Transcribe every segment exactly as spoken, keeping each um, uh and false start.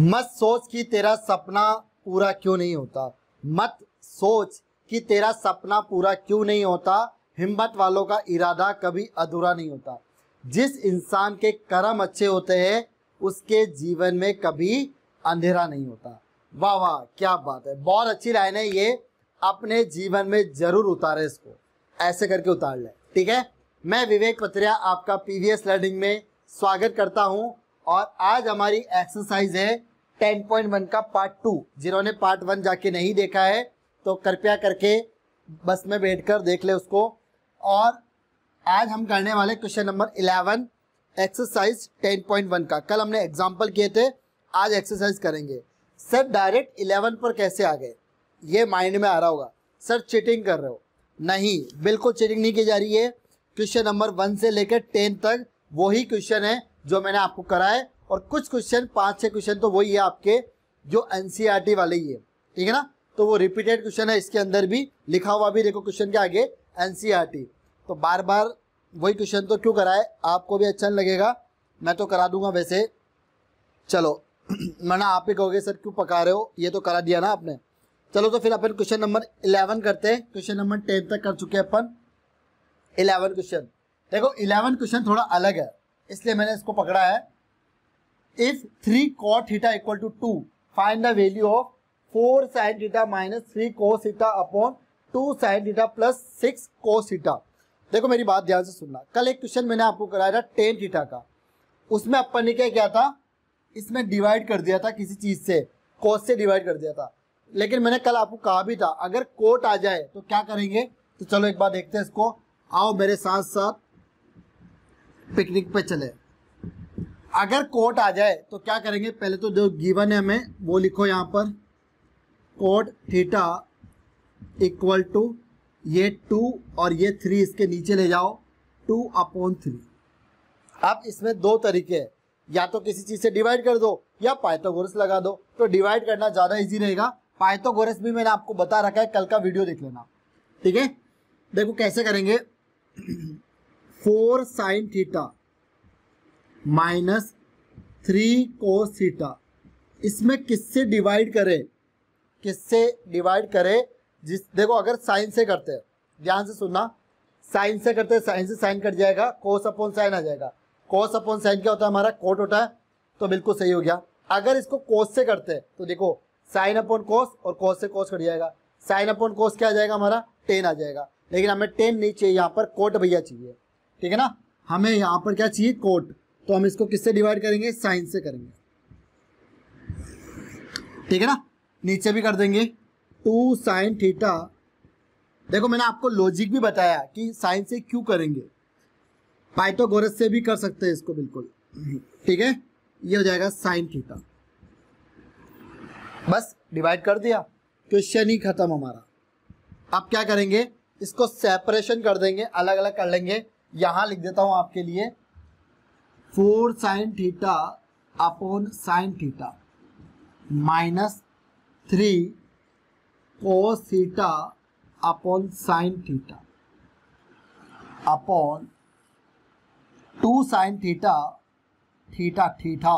मत सोच कि तेरा सपना पूरा क्यों नहीं होता, मत सोच कि तेरा सपना पूरा क्यों नहीं होता। हिम्मत वालों का इरादा कभी अधूरा नहीं होता। जिस इंसान के कर्म अच्छे होते हैं उसके जीवन में कभी अंधेरा नहीं होता। वाह वाह क्या बात है, बहुत अच्छी लाइन है ये, अपने जीवन में जरूर उतारे इसको, ऐसे करके उतार लें। ठीक है, मैं विवेक पत्रिया आपका पीवीएस लर्निंग में स्वागत करता हूं और आज हमारी एक्सरसाइज है टेन पॉइंट वन का पार्ट टू। जिन्होंने पार्ट वन जाके नहीं देखा है तो कृपया करके बस में बैठकर देख ले उसको। और आज हम करने वाले question number eleven exercise ten point one का। कल हमने एग्जाम्पल किए थे, आज एक्सरसाइज करेंगे। सर डायरेक्ट इलेवन पर कैसे आ गए, ये माइंड में आ रहा होगा। सर चीटिंग कर रहे हो, नहीं, बिल्कुल चीटिंग नहीं की जा रही है। क्वेश्चन नंबर वन से लेकर टेन तक वही क्वेश्चन है जो मैंने आपको कराए, और कुछ क्वेश्चन पाँच छः क्वेश्चन तो वही है आपके जो एनसीईआरटी वाले ही है, ठीक है ना। तो वो रिपीटेड क्वेश्चन है, इसके अंदर भी लिखा हुआ भी देखो क्वेश्चन के आगे एनसीईआरटी। तो बार बार वही क्वेश्चन तो क्यों कराए, आपको भी अच्छा लगेगा। मैं तो करा दूंगा वैसे, चलो मना आप ही कहोगे सर क्यों पका रहे हो, ये तो करा दिया ना आपने। चलो तो फिर अपन क्वेश्चन नंबर इलेवन करते हैं। क्वेश्चन नंबर टेन तक कर चुके हैं अपन इलेवन क्वेश्चन। देखो इलेवन क्वेश्चन थोड़ा अलग है इसलिए मैंने इसको पकड़ा है। If three cot theta equal to two find the value of four sine theta minus three cos theta upon two sine theta plus six cos theta. देखो मेरी बात ध्यान से सुनना, कल एक क्वेश्चन मैंने आपको कराया था टेन थीटा का, उसमें अपन ने क्या किया था, इसमें डिवाइड कर दिया था किसी चीज से, कोस से डिवाइड कर दिया था। लेकिन मैंने कल आपको कहा भी था अगर कोट आ जाए तो क्या करेंगे, तो चलो एक बार देखते हैं इसको। आओ मेरे साथ साथ पिकनिक पे चले। अगर कोट आ जाए तो क्या करेंगे, पहले तो जो गिवन है हमें वो लिखो यहाँ पर। कोट थीटा इक्वल टू ये टू और ये थ्री इसके नीचे ले जाओ, टू अपॉन थ्री। अब इसमें दो तरीके हैं, या तो किसी चीज़ से डिवाइड कर दो या पाइथागोरस लगा दो। तो डिवाइड करना ज़्यादा इजी रहेगा, पाइथागोरस भी मैंने आपको बता रखा है, कल का वीडियो देख लेना, ठीक है। देखो कैसे करेंगे, four sine theta minus three cos theta, इसमें किससे डिवाइड करें, किससे डिवाइड करें जिस, देखो अगर साइन से करते हैं, ध्यान से सुनना, साइन से करते हैं, साइन से साइन कट जाएगा, कोस अपॉन साइन आ जाएगा। कोस अपॉन साइन क्या होता है, हमारा कोट होता है, तो बिल्कुल सही हो गया। अगर इसको कोस से करते हैं तो देखो साइन अपॉन कोस और कोस से कोस कट जाएगा, साइन अपॉन कोस क्या आ जाएगा हमारा, टेन आ जाएगा। लेकिन हमें टेन नहीं चाहिए, यहाँ पर कोट भैया चाहिए, ठीक है ना। हमें यहाँ पर क्या चाहिए, कोट। तो हम इसको किससे डिवाइड करेंगे, साइन से करेंगे, ठीक है ना। नीचे भी कर देंगे टू साइन थीटा। देखो मैंने आपको लॉजिक भी बताया कि साइन से क्यों करेंगे, पाइथागोरस से भी कर सकते हैं इसको, बिल्कुल ठीक है। ये हो जाएगा साइन थीटा, बस डिवाइड कर दिया, क्वेश्चन ही खत्म हमारा। अब क्या करेंगे, इसको सेपरेशन कर देंगे, अलग अलग कर लेंगे। यहाँ लिख देता हूँ आपके लिए, four sine theta upon sine theta minus three cos theta upon sine theta upon two sine theta theta theta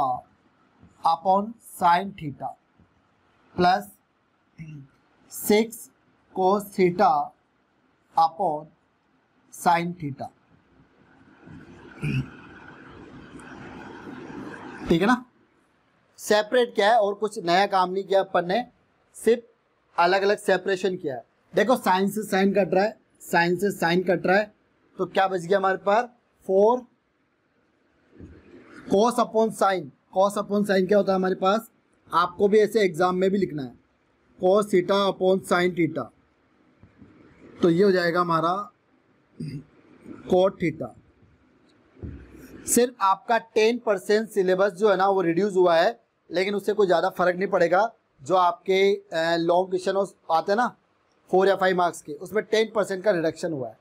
upon sine theta plus six cos theta upon sine theta, ठीक है ना। सेपरेट किया है और कुछ नया काम नहीं किया अपन ने, सिर्फ अलग अलग सेपरेशन किया है। देखो साइन से साइन कट रहा है, साइन से साइन कट रहा है, तो क्या बच गया हमारे पास, four cos upon sine. Cos upon sine क्या होता है हमारे पास, आपको भी ऐसे एग्जाम में भी लिखना है, cos theta upon sine theta. तो ये हो जाएगा हमारा कोट थीटा। सिर्फ आपका टेन परसेंट सिलेबस जो है ना वो रिड्यूस हुआ है, लेकिन उससे कोई ज़्यादा फर्क नहीं पड़ेगा। जो आपके लॉन्ग क्वेश्चन आते हैं ना फोर या फाइव मार्क्स के, उसमें टेन परसेंट का रिडक्शन हुआ है।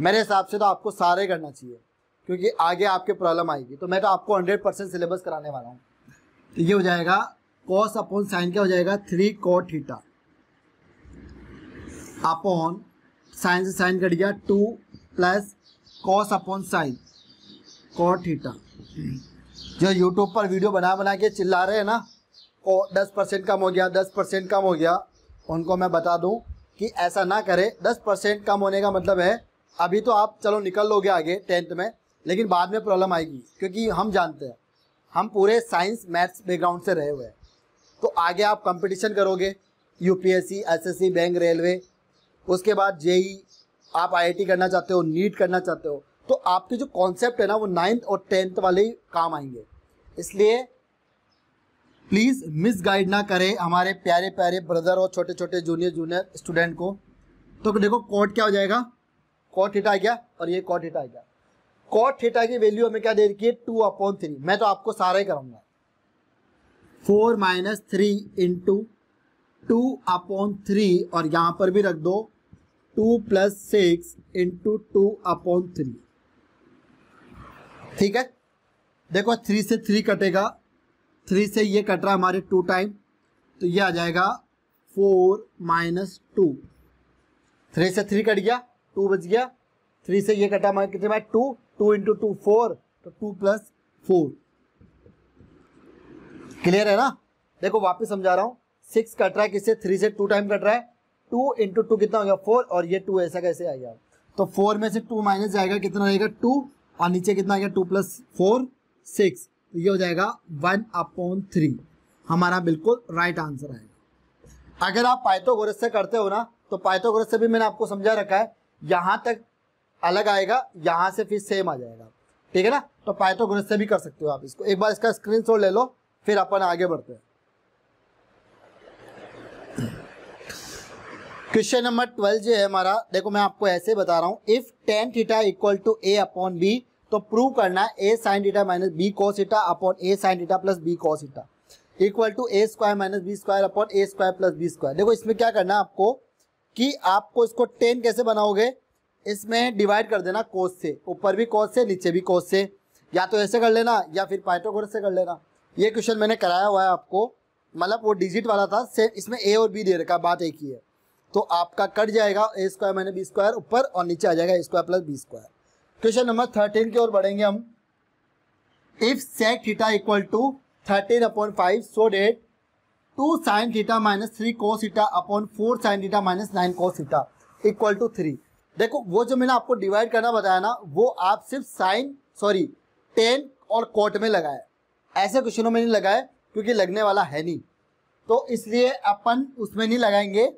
मेरे हिसाब से तो आपको सारे करना चाहिए क्योंकि आगे आपके प्रॉब्लम आएगी। तो मैं तो आपको हंड्रेड परसेंट सिलेबस कराने वाला हूँ। तो ये हो जाएगा कॉस अपॉन साइन, क्या हो जाएगा, three cot theta upon sine से साइन कट गया, two plus cos upon sine cot theta. जो यूट्यूब पर वीडियो बना बना के चिल्ला रहे हैं ना, को दस परसेंट कम हो गया, दस परसेंट कम हो गया, उनको मैं बता दूं कि ऐसा ना करें। दस परसेंट कम होने का मतलब है अभी तो आप चलो निकल लोगे आगे टेंथ में, लेकिन बाद में प्रॉब्लम आएगी, क्योंकि हम जानते हैं हम पूरे साइंस मैथ्स बैकग्राउंड से रहे हुए हैं। तो आगे आप कंपटीशन करोगे यूपीएससी, एसएससी, बैंक, रेलवे, उसके बाद जेई, आप आईआईटी करना चाहते हो, नीट करना चाहते हो, तो आपके जो कॉन्सेप्ट है ना वो नाइन्थ और टेंथ वाले काम आएंगे। इसलिए प्लीज़ मिसगाइड ना करें हमारे प्यारे प्यारे ब्रदर और छोटे छोटे जूनियर जूनियर स्टूडेंट को। तो देखो कोट क्या हो जाएगा, कोट हिट आ गया और ये कोट हिट आ गया। कोट हिटा की वैल्यू हमें क्या दे रखी है, टू अपॉन थ्री। मैं तो आपको सारा ही करूँगा, four minus three into two upon three, और यहाँ पर भी रख दो two plus six into two upon three. ठीक है, देखो थ्री से थ्री कटेगा, थ्री से ये कट रहा हमारे टू टाइम, तो ये आ जाएगा फोर माइनस टू। थ्री से थ्री कट गया, टू बच गया, थ्री से ये कटा हमारे कितने बार, two, two into two four, तो टू प्लस फोर। क्लियर है ना? देखो वापस समझा रहा हूँ, सिक्स कट रहा है किससे, थ्री से टू टाइम कट रहा है, टू इंटू टू कितना हो गया फोर, और ये टू ऐसा कैसे आ गया, तो फोर में से टू माइनस जाएगा, कितना रहेगा टू, और नीचे कितना आ गया टू प्लस फोर सिक्स, तो ये हो जाएगा वन अपॉन थ्री, हमारा बिल्कुल राइट आंसर आएगा। अगर आप पाइथागोरस से करते हो ना, तो पाइथागोरस से भी मैंने आपको समझा रखा है, यहाँ तक अलग आएगा, यहाँ से फिर सेम आ जाएगा, ठीक है ना? तो पाइथागोरस से भी कर सकते हो आप इसको। एक बार इसका स्क्रीनशॉट ले लो, फिर अपन आगे बढ़ते हैं। क्वेश्चन नंबर ट्वेल्व जो है हमारा, देखो मैं आपको ऐसे बता रहा हूँ, if tan theta equal to A upon B, तो प्रूव करना है A sine theta minus B cos theta upon A sine theta plus B cos theta equal to A square minus B square upon A square plus B square. देखो इसमें क्या करना है आपको, कि आपको इसको टेन कैसे बनाओगे, इसमें डिवाइड कर देना कोस से, ऊपर भी कोस से नीचे भी कोस से, या तो ऐसे कर लेना या फिर पाइथागोरस से कर लेना। ये क्वेश्चन मैंने कराया हुआ है आपको, मतलब वो डिजिट वाला था, सेम इसमें ए और बी दे रखा, बात एक ही है। तो आपका कट जाएगा A square minus B square ऊपर, और नीचे आ जाएगा A square plus B square. Question number thirteen की ओर बढ़ेंगे हम। If sec theta equal to thirteen upon five, so that two sine theta minus three cos theta upon four sine theta minus nine cos theta equal to three. देखो वो जो मैंने आपको divide करना बताया ना, वो आप सिर्फ साइन सॉरी टेन और कोट में लगाए, ऐसे क्वेश्चनों में नहीं लगाए, क्योंकि लगने वाला है नहीं, तो इसलिए अपन उसमें नहीं लगाएंगे,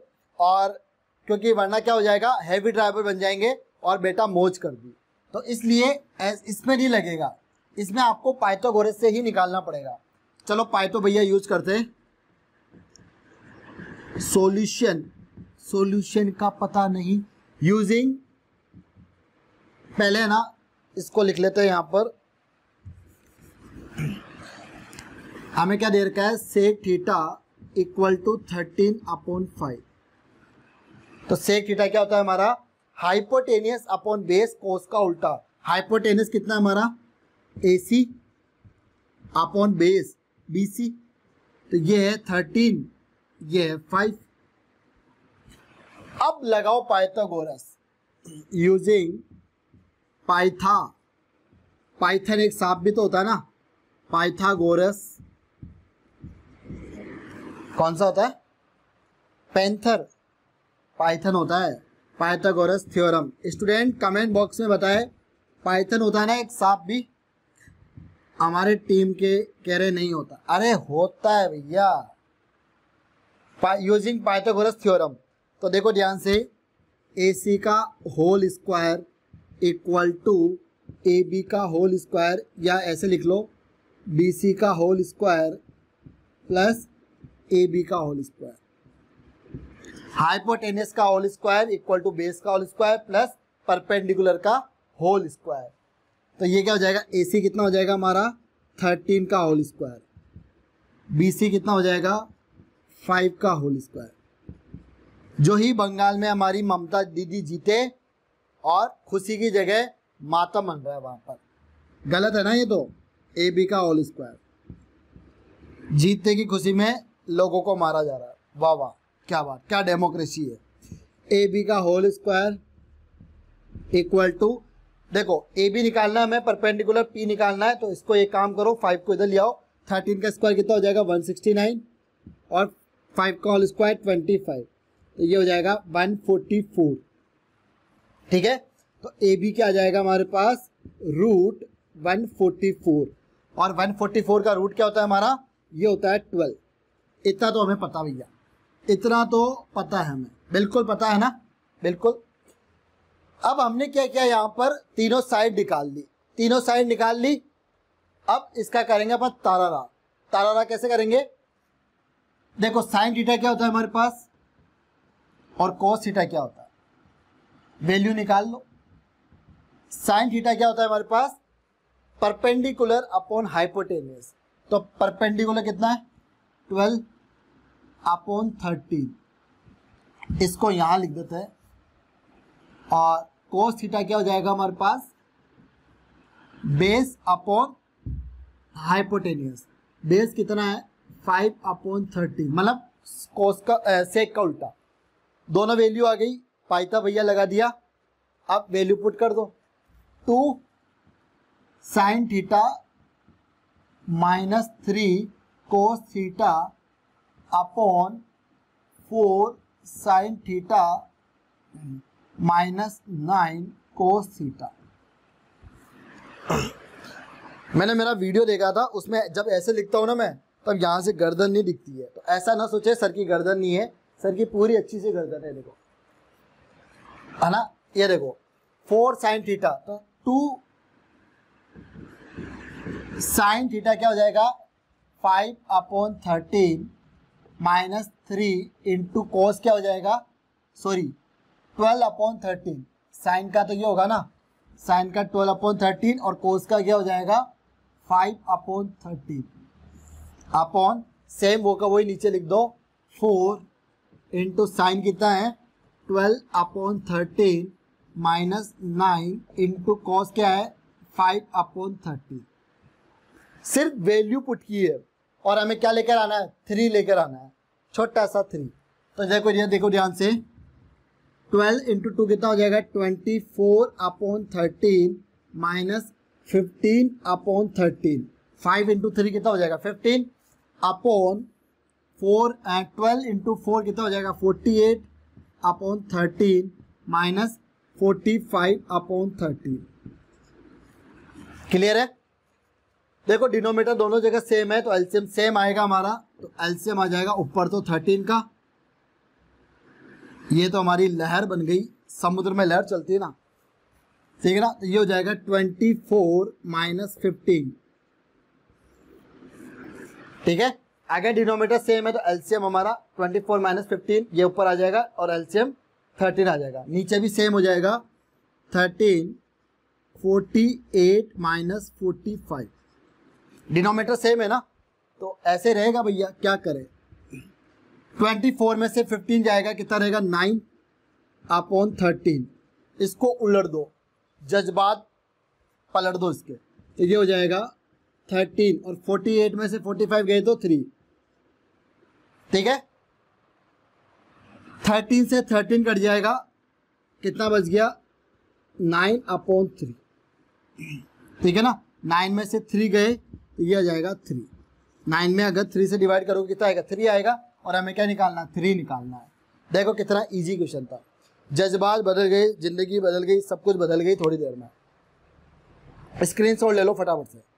और क्योंकि वरना क्या हो जाएगा, हैवी ड्राइवर बन जाएंगे और बेटा मौज कर दी, तो इसलिए इसमें नहीं लगेगा, इसमें आपको पाइथागोरस से ही निकालना पड़ेगा। चलो पाइथो भैया यूज करते हैं, सॉल्यूशन, सॉल्यूशन का पता नहीं, यूजिंग, पहले ना इसको लिख लेते हैं, यहाँ पर हमें क्या दे रखा है, sec theta equal to thirteen upon five, तो सेक थीटा क्या होता है हमारा, हाइपोटेनियस अपॉन बेस कोस का उल्टा। हाइपोटेनियस कितना है हमारा, एसी अपॉन बेस बीसी, तो ये है थर्टीन, ये है फाइव। अब लगाओ पाइथागोरस, यूजिंग पाइथा, पाइथन एक सांप भी तो होता है ना, पाइथागोरस कौन सा होता है, पैंथर, पाइथन होता है। Pythagoras theorem, student comment box में बताए पाइथन होता है ना एक सांप भी, हमारे टीम के कह रहे नहीं होता, अरे होता है भैया। यूजिंग पाइथागोरस थ्योरम, तो देखो ध्यान से, ए सी का whole square equal to A B का होल स्क्वायर, या ऐसे लिख लो बी सी का whole square plus A B का होल स्क्वायर, हाइपोटेनस का whole square equal to base का होल स्क्वायर प्लस परपेंडिकुलर का होल स्क्वायर, तो ये क्या हो जाएगा, ए सी कितना हो जाएगा हमारा थर्टीन का होल स्क्वायर, बी सी कितना हो जाएगा फाइव का होल स्क्वायर। जो ही बंगाल में हमारी ममता दीदी जीते और खुशी की जगह माता मन रहा है वहां पर, गलत है ना ये, तो ए बी का होल स्क्वायर, जीतने की खुशी में लोगों को मारा जा रहा है, वाह वाह क्या बात, क्या डेमोक्रेसी है। ए बी का होल स्क्वायर इक्वल टू, देखो ए बी निकालना है हमें, परपेंडिकुलर पी निकालना है, तो इसको एक काम करो, फाइव को इधर ले आओ, थर्टीन का स्क्वायर कितना हो जाएगा वन सिक्सटी नाइन, और फाइव का होल स्क्वायर ट्वेंटी फाइव, तो ये हो जाएगा वन फोर्टी फोर। ठीक है, तो ए बी क्या आ जाएगा हमारे पास रूट वन फोर्टी फोर, और वन फोर्टी फोर का रूट क्या होता है हमारा, ये होता है ट्वेल्व। इतना तो हमें पता भैया, इतना तो पता है हमें, बिल्कुल पता है ना, बिल्कुल। अब हमने क्या किया, यहाँ पर तीनों साइड निकाल ली, तीनों साइड निकाल ली। अब इसका करेंगे अपन तारारा, तारारा कैसे करेंगे, देखो साइन थीटा क्या होता है हमारे पास और कोस थीटा क्या होता है, वैल्यू निकाल लो। साइन थीटा क्या होता है हमारे पास, परपेंडिकुलर अपॉन हाइपोटेनस, तो परपेंडिकुलर कितना है ट्वेल्व अपॉन थर्टीन, इसको यहाँ लिख देते हैं। और कोस थीटा क्या हो जाएगा हमारे पास, बेस अपॉन हाइपोटेनियस, बेस कितना है फाइव अपॉन थर्टीन, मतलब कोस का सेक का उल्टा, दोनों वैल्यू आ गई, पाइथा भैया लगा दिया। अब वैल्यू पुट कर दो, two sine theta minus three cos theta upon four sine theta minus nine cos theta. मैंने मेरा वीडियो देखा था, उसमें जब ऐसे लिखता हूँ ना मैं, तब यहाँ से गर्दन नहीं दिखती है, तो ऐसा ना सोचे सर की गर्दन नहीं है, सर की पूरी अच्छी सी गर्दन है, देखो है ना, ये देखो फोर साइन थीटा, तो टू साइन थीटा क्या हो जाएगा five upon thirteen minus three into cos क्या हो जाएगा, sorry twelve upon thirteen, sine का तो ये होगा ना, साइन का ट्वेल्व अपॉन थर्टीन और कोस का क्या हो जाएगा five upon thirteen upon same वो का वही नीचे लिख दो, फोर इंटू साइन कितना है twelve upon thirteen minus nine into cos क्या है फाइव अपॉन थर्टीन। सिर्फ वैल्यू पुट की है और हमें क्या लेकर आना है, थ्री लेकर आना है, छोटा सा थ्री। तो देखो ये देखो ध्यान से, ट्वेल्व इंटू टू कितना हो जाएगा twenty four upon thirteen minus fifteen upon thirteen, five into three कितना हो जाएगा fifteen upon four, and twelve into four कितना हो जाएगा forty eight upon thirteen minus forty five upon thirteen. Clear है, देखो डिनोमिनेटर दोनों जगह सेम है तो एलसीएम सेम आएगा हमारा, तो एलसीएम आ जाएगा ऊपर तो थर्टीन का, ये तो हमारी लहर बन गई, समुद्र में लहर चलती है ना, ठीक है ना, तो ये हो जाएगा ट्वेंटी फोर माइनस फिफ्टीन। ठीक है, अगर डिनोमिनेटर सेम है तो एलसीएम हमारा ट्वेंटी फोर माइनस फिफ्टीन ये ऊपर आ जाएगा और एलसीएम थर्टीन आ जाएगा, नीचे भी सेम हो जाएगा thirteen forty eight minus forty five, denominator same है ना, तो ऐसे रहेगा भैया, क्या करें, ट्वेंटी फोर में से फिफ्टीन जाएगा, कितना रहेगा नाइन अपॉन थर्टीन, इसको उलट दो, जज्बात पलट दो इसके, तो ये हो जाएगा थर्टीन और फोर्टी एट में से फोर्टी फाइव गए तो थ्री। ठीक है, थर्टीन से थर्टीन कट जाएगा, कितना बच गया नाइन अपॉन थ्री। ठीक है ना, नाइन में से थ्री गए तो ये आ जाएगा थ्री, नाइन में अगर थ्री से डिवाइड करोगे कितना आएगा, थ्री आएगा, और हमें क्या निकालना है, थ्री निकालना है। देखो कितना इजी क्वेश्चन था, जज्बात बदल गए, जिंदगी बदल गई, सब कुछ बदल गई थोड़ी देर में। स्क्रीनशॉट ले लो फटाफट से।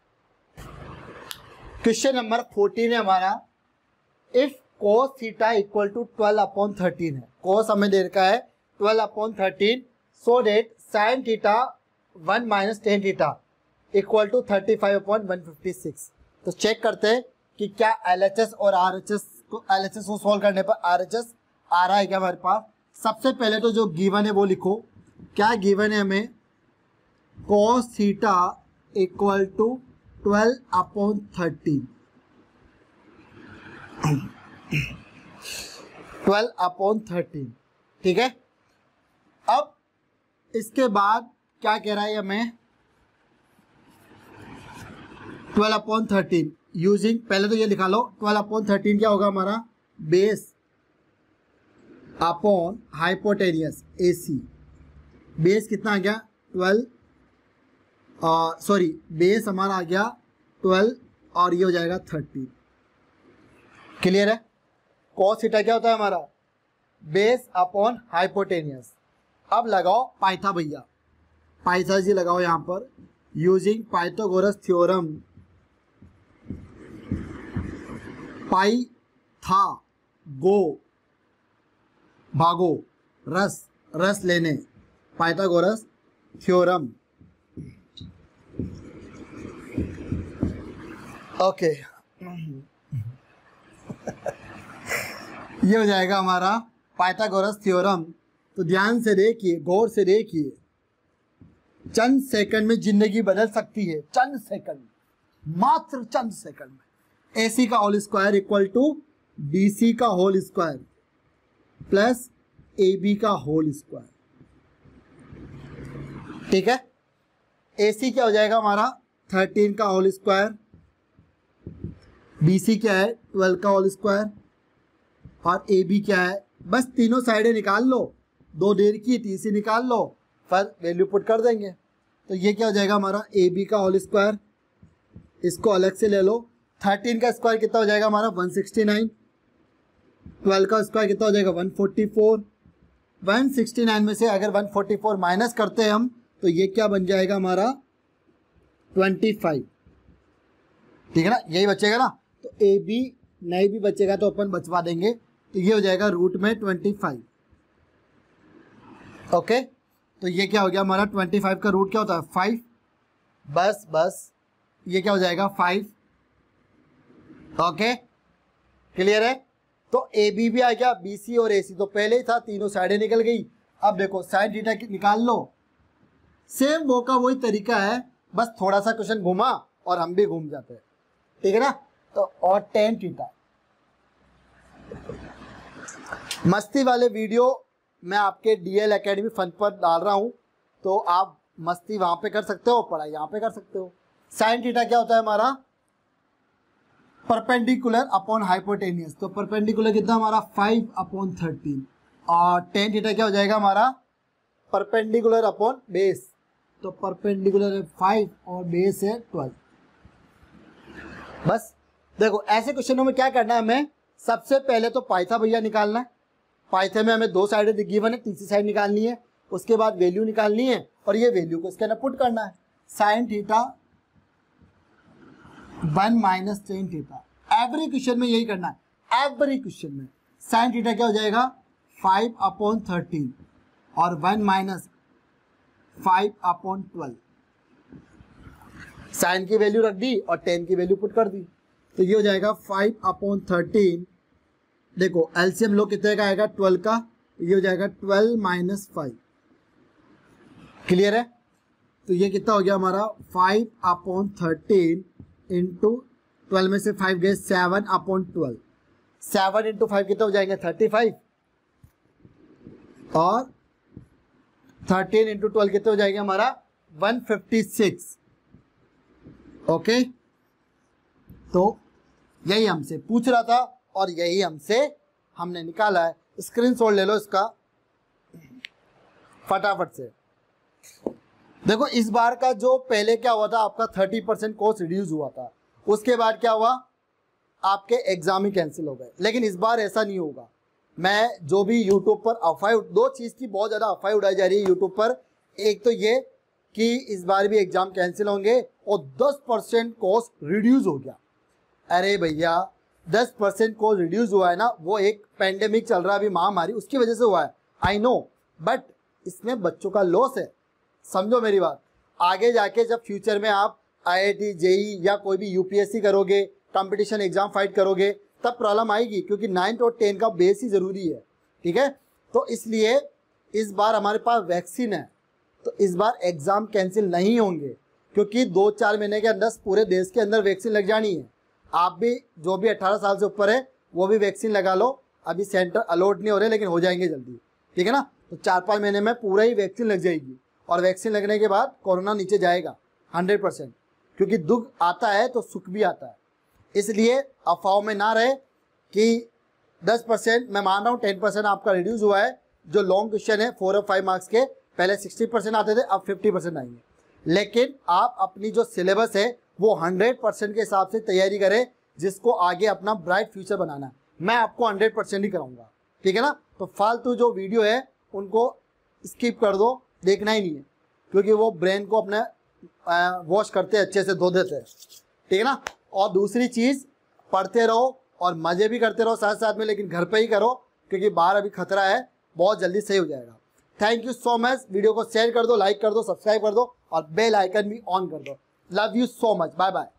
क्वेश्चन नंबर फोर्टीन है हमारा, if cos theta equal to twelve upon thirteen है, कोस हमें दे रखा है twelve upon thirteen, so that sine theta one minus tan theta equal to thirty five upon one fifty six. तो check करते हैं कि क्या एल एच एस और आर एच एस को, एल एच एस को सोल्व करने पर आर एच एस आ रहा है क्या हमारे पास। सबसे पहले तो जो गिवन है वो लिखो, क्या गिवन है हमें, cos theta equal to twelve upon thirteen, twelve upon thirteen. ठीक है, अब इसके बाद क्या कह रहा है हमें, ट्वेल्व अपॉन थर्टीन यूजिंग, पहले तो ये लिखा लो ट्वेल्व अपॉन थर्टीन क्या होगा हमारा, base upon hypotenuse AC, base कितना आ गया ट्वेल्व, सॉरी बेस हमारा आ गया ट्वेल्व और ये हो जाएगा थर्टीन। क्लियर है, कॉस थीटा क्या होता है हमारा, बेस अपॉन हाइपोटेनियस। अब लगाओ पाइथा भैया, पाइथा जी लगाओ यहाँ पर, यूजिंग पाइथागोरस थ्योरम, पाई था गो भागो रस, रस लेने, पाइथागोरस थ्योरम। ओके ये हो जाएगा हमारा पाइथागोरस थ्योरम। तो ध्यान से देखिए, गौर से देखिए, चंद सेकंड में जिंदगी बदल सकती है, चंद सेकंड, मात्र चंद सेकंड में। ए सी का whole square equal to B C का whole square plus A B का होल स्क्वायर, ठीक है। ए सी क्या हो जाएगा हमारा, थर्टीन का होल स्क्वायर, बी सी क्या है, ट्वेल्व का होल स्क्वायर, और ए बी क्या है। बस तीनों साइडें निकाल लो, दो देर की तीसरी निकाल लो, पर वैल्यू पुट कर देंगे। तो ये क्या हो जाएगा हमारा, ए बी का होल स्क्वायर, इसको अलग से ले लो। थर्टीन का स्क्वायर कितना हो जाएगा हमारा, वन सिक्सटी नाइन। ट्वेल्व का स्क्वायर कितना हो जाएगा, one forty four. One sixty nine में से अगर वन फोर्टी फोर माइनस करते हैं हम, तो ये क्या बन जाएगा हमारा, ट्वेंटी फाइव, ठीक है ना, यही बचेगा ना। तो ए बी नहीं भी बचेगा तो अपन बचवा देंगे। तो ये हो जाएगा रूट में ट्वेंटी फाइव। ओके, तो ये क्या हो गया हमारा, ट्वेंटी फाइव का रूट क्या होता है, फाइव। बस बस, ये क्या हो जाएगा, फाइव। ओके, क्लियर है। तो ए बी भी आ गया, बी सी और ए सी तो पहले ही था, तीनों साइडें निकल गई। अब देखो साइन थीटा निकाल लो, सेम वो का वही तरीका है, बस थोड़ा सा क्वेश्चन घुमा और हम भी घूम जाते हैं, ठीक है ना। तो और टेन थीटा, मस्ती वाले वीडियो मैं आपके डीएल एकेडमी फंड पर डाल रहा हूँ, तो आप मस्ती वहाँ पे कर सकते हो, पढ़ाई यहाँ पे कर सकते हो। साइन थीटा क्या होता है हमारा, परपेंडिकुलर अपॉन हाइपोटेनियस। तो परपेंडिकुलर कितना हमारा, फाइव अपॉन थर्टीन। और टेन थीटा क्या हो जाएगा हमारा, परपेंडिकुलर अपॉन बेस। तो परपेंडिकुलर है फाइव और बेस है ट्वेल्व। बस देखो, ऐसे क्वेश्चनों में क्या करना है हमें, सबसे पहले तो पाइथा भैया निकालना है। पाइथे में हमें दो साइड गिवन है, तीसरी साइड निकालनी है, उसके बाद वैल्यू निकालनी है, और ये वैल्यू को इसके अंदर पुट करना है। Sine theta one minus tan theta, every question में यही करना है, एवरी क्वेश्चन में। साइन थीटा क्या हो जाएगा, फाइव अपॉन थर्टीन और one minus five upon twelve. Sine की वैल्यू रख दी और टेन की वैल्यू पुट कर दी, तो ये हो जाएगा फाइव अपॉन थर्टीन। देखो एलसीएम लो, कितने का आएगा, ट्वेल्व का, ये हो जाएगा ट्वेल्व माइनस फाइव। क्लियर है। तो ये कितना हो गया हमारा, five upon thirteen into twelve में से फाइव गए, seven upon twelve. Seven into five कितना हो जाएगा, थर्टी फाइव। और थर्टीन इंटू ट्वेल्व कितना हो जाएगा हमारा, वन फिफ्टी सिक्स। ओके, तो यही हमसे पूछ रहा था और यही हमसे हमने निकाला है। स्क्रीनशॉट ले लो इसका फटाफट से। देखो इस बार का जो पहले क्या हुआ था, आपका थर्टी परसेंट कोर्स रिड्यूस हुआ था, उसके बाद क्या हुआ, आपके एग्जाम ही कैंसिल हो गए। लेकिन इस बार ऐसा नहीं होगा। मैं जो भी यूट्यूब पर अफवाह, दो चीज़ की बहुत ज़्यादा अफवाह उड़ाई जा रही है यूट्यूब पर, एक तो ये कि इस बार भी एग्जाम कैंसिल होंगे और दस परसेंट कोर्स रिड्यूस हो गया। अरे भैया, दस परसेंट कोर्स रिड्यूस हुआ है ना, वो एक पैंडेमिक चल रहा है अभी, महामारी, उसकी वजह से हुआ है, आई नो, बट इसमें बच्चों का लॉस है, समझो मेरी बात। आगे जाके जब फ्यूचर में आप आईआईटी जेई या कोई भी यूपीएससी करोगे, कंपटीशन एग्जाम फाइट करोगे, तब प्रॉब्लम आएगी, क्योंकि नाइन्थ और टेंथ का बेस ही ज़रूरी है, ठीक है। तो इसलिए इस बार हमारे पास वैक्सीन है, तो इस बार एग्ज़ाम कैंसिल नहीं होंगे, क्योंकि दो चार महीने के अंदर पूरे देश के अंदर वैक्सीन लग जानी है। आप भी जो भी अठारह साल से ऊपर है वो भी वैक्सीन लगा लो। अभी सेंटर अलॉट नहीं हो रहे, लेकिन हो जाएंगे जल्दी, ठीक है ना। तो चार पाँच महीने में पूरा ही वैक्सीन लग जाएगी, और वैक्सीन लगने के बाद कोरोना नीचे जाएगा हंड्रेड परसेंट, क्योंकि दुख आता है तो सुख भी आता है। इसलिए अफवाहों में ना रहे कि दस परसेंट, मैं मान रहा हूँ टेन परसेंट आपका रिड्यूस हुआ है, जो लॉन्ग क्वेश्चन है फोर और फाइव मार्क्स के, पहले सिक्सटी परसेंट आते थे, अब फिफ्टी परसेंट आएंगे। लेकिन आप अपनी जो सिलेबस है वो हंड्रेड परसेंट के हिसाब से तैयारी करें, जिसको आगे अपना ब्राइट फ्यूचर बनाना है। मैं आपको हंड्रेड परसेंट ही कराऊंगा, ठीक है ना। तो फालतू जो वीडियो है उनको स्किप कर दो, देखना ही नहीं है, क्योंकि वो ब्रेन को अपने वॉश करते अच्छे से धो देते हैं, ठीक है ना। और दूसरी चीज़, पढ़ते रहो और मज़े भी करते रहो साथ साथ में, लेकिन घर पे ही करो क्योंकि बाहर अभी खतरा है, बहुत जल्दी सही हो जाएगा। Thank you so much, video को शेयर कर दो, लाइक कर दो, सब्सक्राइब कर दो और बेल आइकन भी ऑन कर दो। Love you so much, bye bye.